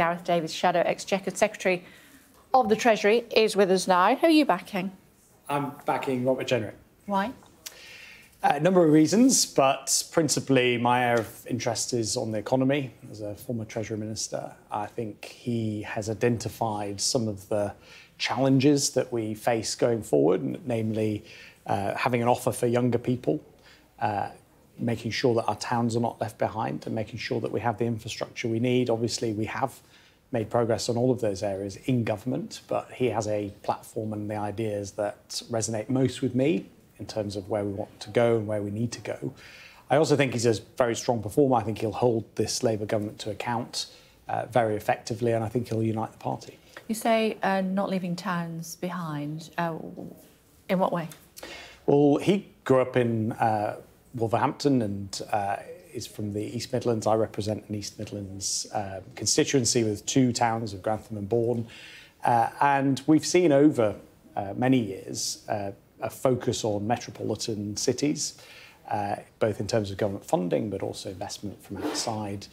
Gareth Davies, Shadow Exchequer Secretary of the Treasury, is with us now. Who are you backing? I'm backing Robert Jenrick. Why? A number of reasons, but principally my area of interest is on the economy. As a former Treasury Minister, I think he has identified some of the challenges that we face going forward, namely having an offer for younger people, making sure that our towns are not left behind and making sure that we have the infrastructure we need. Obviously, we have made progress on all of those areas in government, but he has a platform and the ideas that resonate most with me in terms of where we want to go and where we need to go. I also think he's a very strong performer. I think he'll hold this Labour government to account very effectively, and I think he'll unite the party. You say not leaving towns behind. In what way? Well, he grew up in Wolverhampton and is from the East Midlands. I represent an East Midlands constituency with two towns of Grantham and Bourne. And we've seen over many years a focus on metropolitan cities, both in terms of government funding but also investment from outside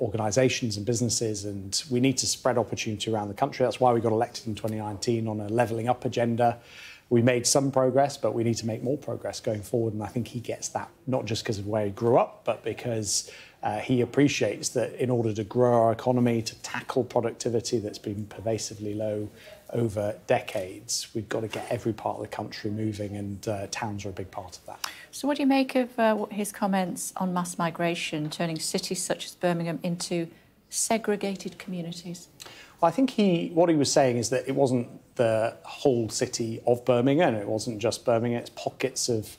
organisations and businesses. And we need to spread opportunity around the country. That's why we got elected in 2019 on a levelling up agenda. We made some progress, but we need to make more progress going forward. And I think he gets that, not just because of where he grew up, but because he appreciates that in order to grow our economy, to tackle productivity that's been pervasively low over decades, we've got to get every part of the country moving, and towns are a big part of that. So what do you make of his comments on mass migration, turning cities such as Birmingham into segregated communities? Well, I think what he was saying is that it wasn't the whole city of Birmingham. It wasn't just Birmingham. It's pockets of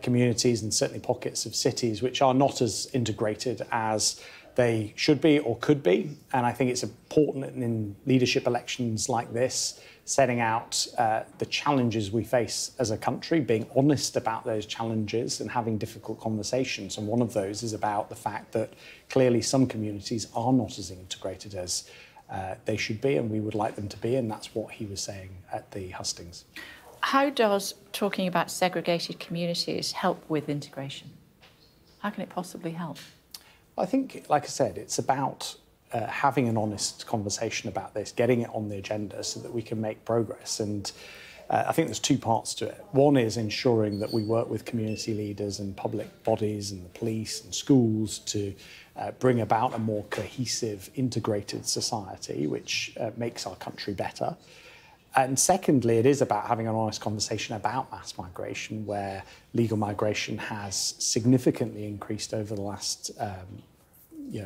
communities and certainly pockets of cities which are not as integrated as they should be or could be. And I think it's important in leadership elections like this, setting out the challenges we face as a country, being honest about those challenges and having difficult conversations. And one of those is about the fact that clearly some communities are not as integrated as they should be, and we would like them to be, and that's what he was saying at the hustings. How does talking about segregated communities help with integration? How can it possibly help? I think, like I said, it's about having an honest conversation about this, getting it on the agenda so that we can make progress. And I think there's two parts to it. One is ensuring that we work with community leaders and public bodies and the police and schools to bring about a more cohesive, integrated society, which makes our country better. And secondly, it is about having an honest conversation about mass migration, where legal migration has significantly increased over the last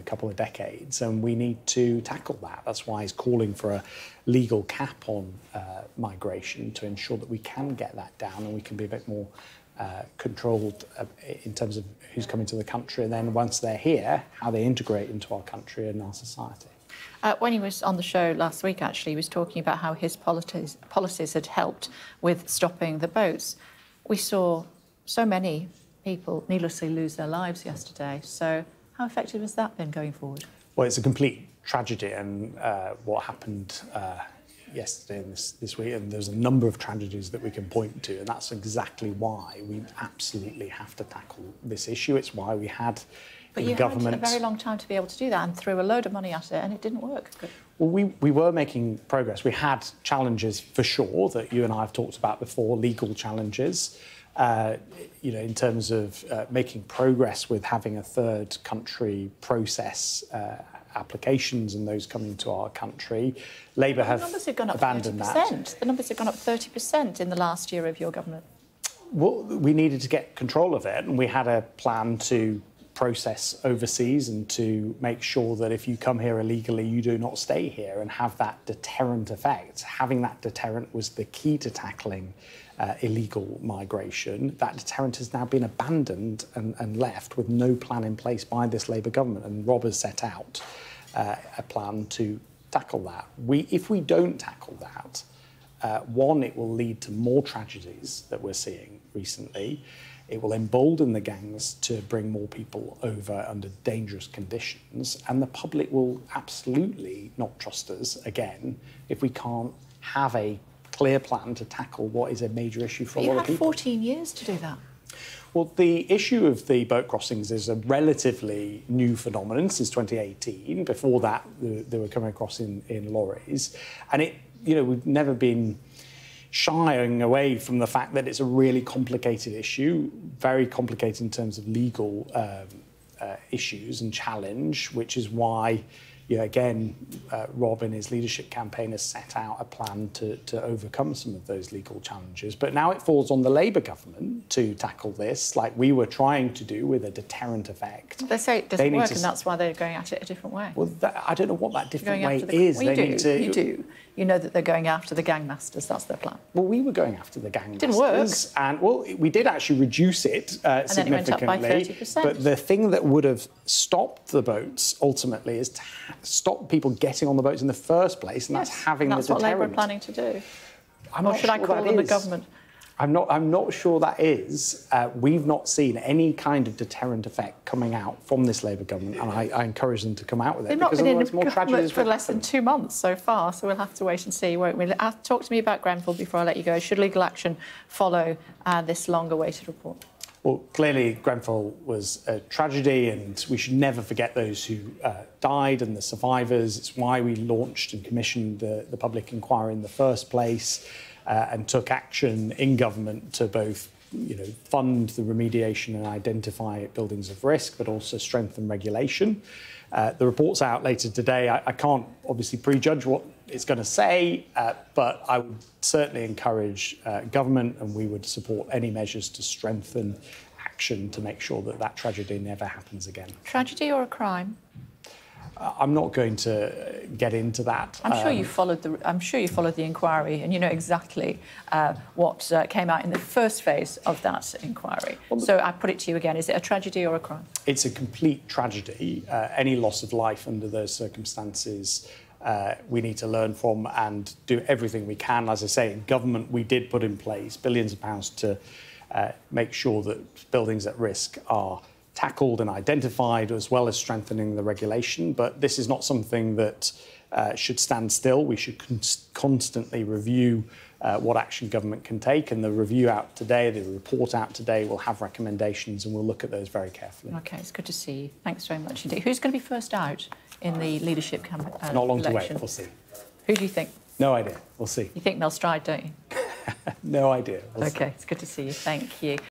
couple of decades, and we need to tackle that. That's why he's calling for a legal cap on migration to ensure that we can get that down and we can be a bit more controlled in terms of who's coming to the country, and then once they're here, how they integrate into our country and our society. When he was on the show last week, actually, he was talking about how his policies had helped with stopping the boats. We saw so many people needlessly lose their lives yesterday, so how effective has that been going forward? Well, it's a complete tragedy, and what happened yesterday and this week, and there's a number of tragedies that we can point to, and that's exactly why we absolutely have to tackle this issue. It's why we had in government... But you had a very long time to be able to do that, and threw a load of money at it, and it didn't work. Well, we were making progress. We had challenges, for sure, that you and I have talked about before, legal challenges. In terms of making progress with having a third country process applications and those coming to our country. Labour have gone up abandoned 30%. That. The numbers have gone up 30% in the last year of your government. Well, we needed to get control of it, and we had a plan to process overseas and to make sure that if you come here illegally, you do not stay here, and have that deterrent effect. Having that deterrent was the key to tackling illegal migration. That deterrent has now been abandoned and left with no plan in place by this Labour government, and Rob has set out a plan to tackle that. If we don't tackle that, one, it will lead to more tragedies that we're seeing recently. It will embolden the gangs to bring more people over under dangerous conditions, and the public will absolutely not trust us again if we can't have a clear plan to tackle what is a major issue for a lot of people. You had 14 years to do that. Well, the issue of the boat crossings is a relatively new phenomenon since 2018. Before that, they were coming across in lorries. And it, you know, we've never been shying away from the fact that it's a really complicated issue, very complicated in terms of legal issues and challenge, which is why, you know, again, Rob in his leadership campaign has set out a plan to overcome some of those legal challenges. But now it falls on the Labour government to tackle this, like we were trying to do with a deterrent effect. They say it doesn't work, and that's why they're going at it a different way. Well, I don't know what that different way is. Well, you do. You know that they're going after the gangmasters. That's their plan. Well, we were going after the gangmasters. Didn't work. And, well, we did actually reduce it significantly. And then it went up by 30%. But the thing that would have stopped the boats, ultimately, is to stop people getting on the boats in the first place, and yes, that's having the deterrent. That's what Labour are planning to do. Or should I call them the government? I'm not sure that is. We've not seen any kind of deterrent effect coming out from this Labour government, and I encourage them to come out with it. They've not been in government for less than 2 months so far, so we'll have to wait and see, won't we? Talk to me about Grenfell before I let you go. Should legal action follow this long-awaited report? Well, clearly, Grenfell was a tragedy, and we should never forget those who died and the survivors. It's why we launched and commissioned the public inquiry in the first place, and took action in government to both, you know, fund the remediation and identify buildings of risk, but also strengthen regulation. The report's out later today. I can't obviously prejudge what it's going to say, but I would certainly encourage government, and we would support any measures to strengthen action to make sure that that tragedy never happens again. Tragedy or a crime? I'm not going to get into that. I'm sure you followed the. I'm sure you followed the inquiry, and you know exactly what came out in the first phase of that inquiry. Well, so I put it to you again: is it a tragedy or a crime? It's a complete tragedy. Any loss of life under those circumstances, we need to learn from and do everything we can. As I say, in government, we did put in place billions of pounds to make sure that buildings at risk are tackled and identified, as well as strengthening the regulation. But this is not something that should stand still. We should constantly review what action government can take, and the review out today, the report out today, will have recommendations, and we'll look at those very carefully. OK, it's good to see you. Thanks very much indeed. Who's going to be first out in the leadership campaign? Not long to wait, we'll see. Who do you think? No idea, we'll see. You think Mel Stride, don't you? No idea, we'll see. OK, it's good to see you, thank you.